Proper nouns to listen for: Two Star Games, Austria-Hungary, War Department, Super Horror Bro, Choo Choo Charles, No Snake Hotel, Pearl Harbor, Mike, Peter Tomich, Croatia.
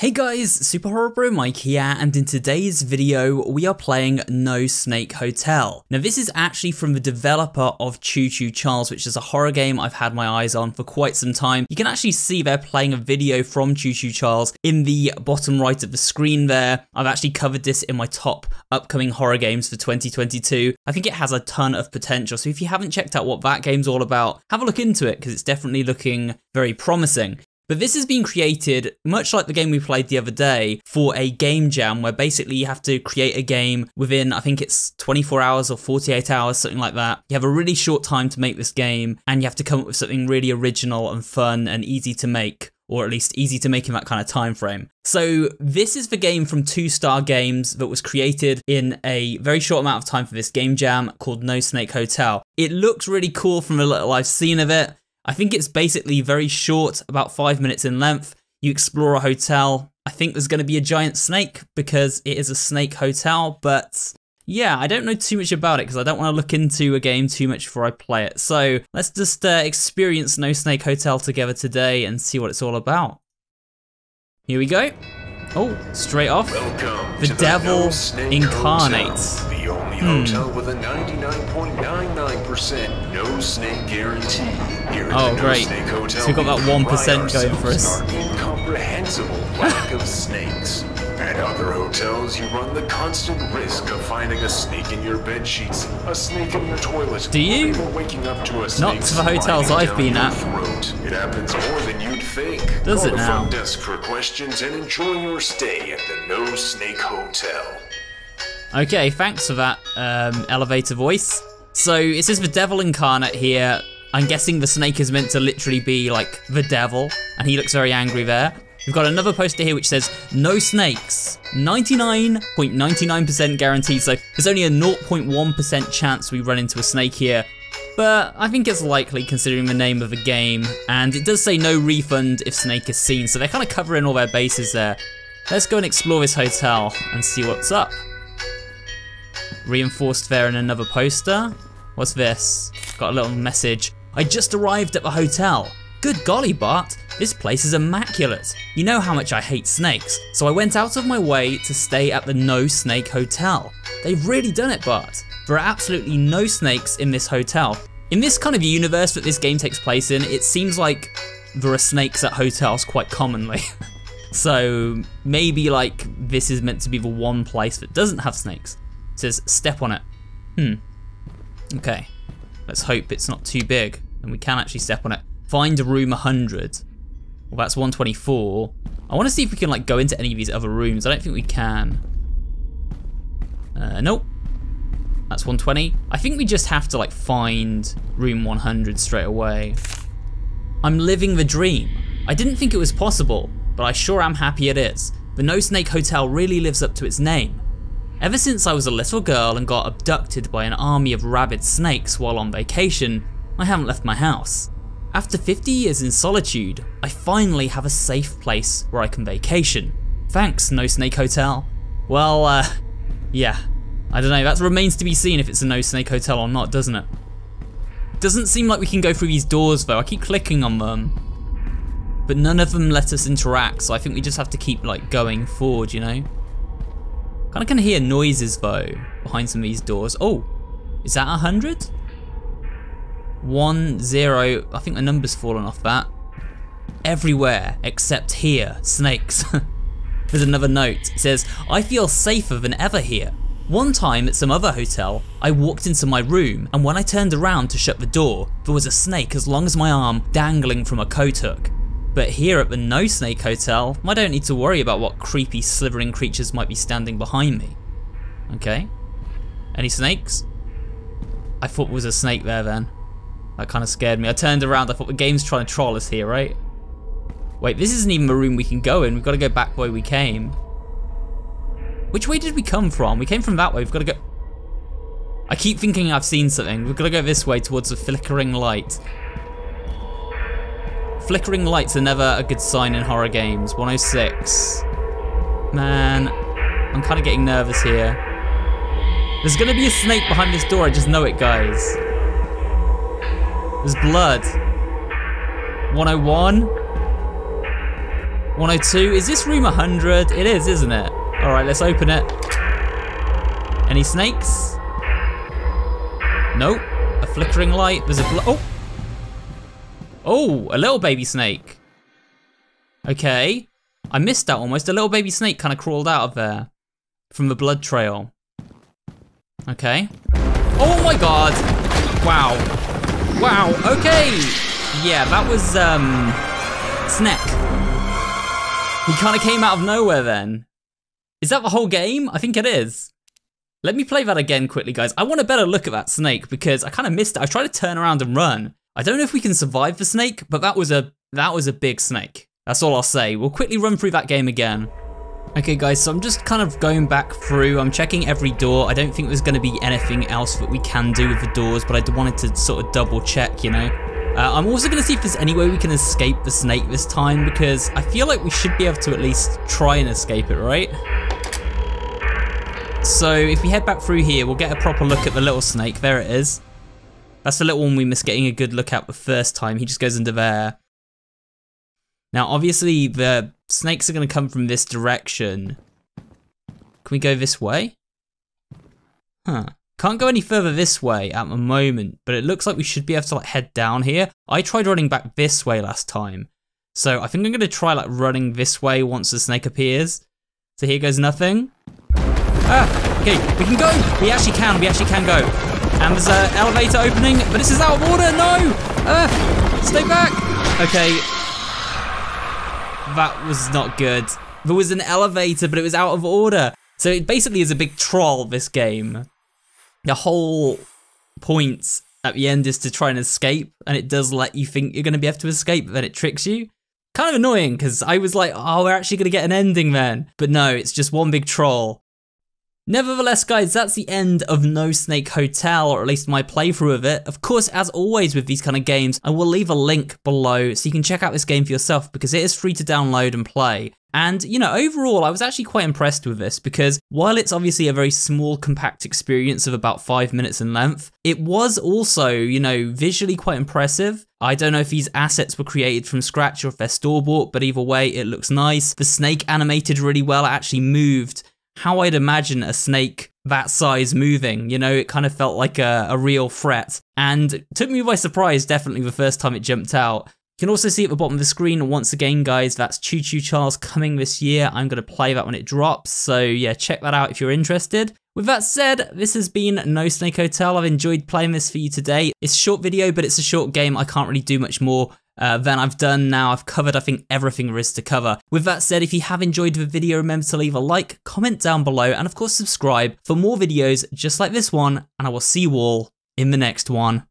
Hey guys, Super Horror Bro Mike here, and in today's video we are playing No Snake Hotel. Now this is actually from the developer of Choo Choo Charles, which is a horror game I've had my eyes on for quite some time. You can actually see they're playing a video from Choo Choo Charles in the bottom right of the screen there. I've actually covered this in my top upcoming horror games for 2022. I think it has a ton of potential, so if you haven't checked out what that game's all about, have a look into it because it's definitely looking very promising. But this has been created, much like the game we played the other day, for a game jam where basically you have to create a game within, I think it's 24 hours or 48 hours, something like that. You have a really short time to make this game and you have to come up with something really original and fun and easy to make, or at least easy to make in that kind of time frame. So this is the game from Two Star Games that was created in a very short amount of time for this game jam called No Snake Hotel. It looks really cool from the little I've seen of it. I think it's basically very short, about 5 minutes in length. You explore a hotel. I think there's going to be a giant snake because it is a snake hotel, but yeah, I don't know too much about it because I don't want to look into a game too much before I play it. So let's just experience No Snake Hotel together today and see what it's all about. Here we go. Oh, straight off. Welcome the devil no incarnates. Hotel, the only hotel with a 99.99% no snake guarantee. Here at the great. No Snake Hotel, so we've got that 1% going for us. Incomprehensible lack of snakes. At other hotels, you run the constant risk of finding a snake in your bed sheets, a snake in your toilet. Do you? Waking up to a snake. Not to the hotels I've been at. It happens more than you'd think. Does it now? Call the front desk for questions and enjoy your stay at the No Snake Hotel. Okay, thanks for that elevator voice. So it says the devil incarnate here. I'm guessing the snake is meant to literally be like the devil, and he looks very angry there. We've got another poster here which says, no snakes, 99.99% guaranteed, so there's only a 0.1% chance we run into a snake here, but I think it's likely considering the name of the game, and it does say no refund if snake is seen, so they're kind of covering all their bases there. Let's go and explore this hotel and see what's up. Reinforced there in another poster. What's this? Got a little message. I just arrived at the hotel. Good golly, Bart, this place is immaculate. You know how much I hate snakes, so I went out of my way to stay at the No Snake Hotel. They've really done it, Bart. There are absolutely no snakes in this hotel. In this kind of universe that this game takes place in, it seems like there are snakes at hotels quite commonly. So maybe like this is meant to be the one place that doesn't have snakes. It says step on it. Okay, let's hope it's not too big and we can actually step on it. Find room 100. Well, that's 124. I want to see if we can like go into any of these other rooms. I don't think we can. Nope. That's 120. I think we just have to like find room 100 straight away. I'm living the dream. I didn't think it was possible, but I sure am happy it is. The No Snake Hotel really lives up to its name. Ever since I was a little girl and got abducted by an army of rabid snakes while on vacation, I haven't left my house. After 50 years in solitude, I finally have a safe place where I can vacation. Thanks, No Snake Hotel. Well, yeah. I don't know, that remains to be seen if it's a No Snake Hotel or not, doesn't it? Doesn't seem like we can go through these doors though, I keep clicking on them. But none of them let us interact, so I think we just have to keep like going forward, you know? Kinda can hear noises though, behind some of these doors. Oh, is that 100? 10, I think the number's fallen off that. Everywhere except here, snakes. There's another note. It says, I feel safer than ever here. One time at some other hotel, I walked into my room and when I turned around to shut the door, there was a snake as long as my arm dangling from a coat hook. But here at the No Snake Hotel, I don't need to worry about what creepy slithering creatures might be standing behind me. Okay. Any snakes? I thought there was a snake there then. That kind of scared me. I turned around, I thought the game's trying to troll us here, right? Wait, this isn't even a room we can go in. We've got to go back the way we came. Which way did we come from? We came from that way. We've got to go... I keep thinking I've seen something. We've got to go this way towards the flickering light. Flickering lights are never a good sign in horror games. 106. Man, I'm kind of getting nervous here. There's going to be a snake behind this door. I just know it, guys. There's blood. 101. 102. Is this room 100? It is, isn't it? All right, let's open it. Any snakes? Nope. A flickering light. There's a oh! Oh, a little baby snake. Okay. I missed that almost. A little baby snake kind of crawled out of there from the blood trail. Okay. Oh my god. Wow. Wow. Okay. Yeah, that was Snake. He kind of came out of nowhere then. Is that the whole game? I think it is. Let me play that again quickly, guys. I want a better look at that snake because I kind of missed it. I tried to turn around and run. I don't know if we can survive the snake, but that was a big snake. That's all I'll say. We'll quickly run through that game again. Okay, guys, so I'm just kind of going back through. I'm checking every door. I don't think there's going to be anything else that we can do with the doors, but I wanted to sort of double check, you know. I'm also going to see if there's any way we can escape the snake this time because I feel like we should be able to at least try and escape it, right? So if we head back through here, we'll get a proper look at the little snake. There it is. That's the little one we missed getting a good look at the first time. He just goes under there. Now, obviously, the snakes are going to come from this direction. Can we go this way? Huh. Can't go any further this way at the moment, but it looks like we should be able to like head down here. I tried running back this way last time. So I think I'm going to try like running this way once the snake appears. So here goes nothing. Ah, okay, we can go. We actually can go. And there's an elevator opening, but this is out of order. No! Stay back. Okay. That was not good. There was an elevator, but it was out of order. So it basically is a big troll, this game. The whole point at the end is to try and escape, and it does let you think you're going to be able to escape, but then it tricks you. Kind of annoying, because I was like, oh, we're actually going to get an ending then. But no, it's just one big troll. Nevertheless, guys, that's the end of No Snake Hotel, or at least my playthrough of it. Of course, as always with these kind of games, I will leave a link below so you can check out this game for yourself because it is free to download and play. And, you know, overall, I was actually quite impressed with this because while it's obviously a very small, compact experience of about 5 minutes in length, it was also, you know, visually quite impressive. I don't know if these assets were created from scratch or if they're store-bought, but either way, it looks nice. The snake animated really well. It actually moved how I'd imagine a snake that size moving, you know, it kind of felt like a real threat and took me by surprise definitely the first time it jumped out. You can also see at the bottom of the screen, once again, guys, that's Choo Choo Charles coming this year. I'm going to play that when it drops, so yeah, check that out if you're interested. With that said, this has been No Snake Hotel. I've enjoyed playing this for you today. It's a short video, but it's a short game. I can't really do much more than I've done now. I've covered, I think, everything there is to cover. With that said, if you have enjoyed the video, remember to leave a like, comment down below, and of course, subscribe for more videos just like this one, and I will see you all in the next one.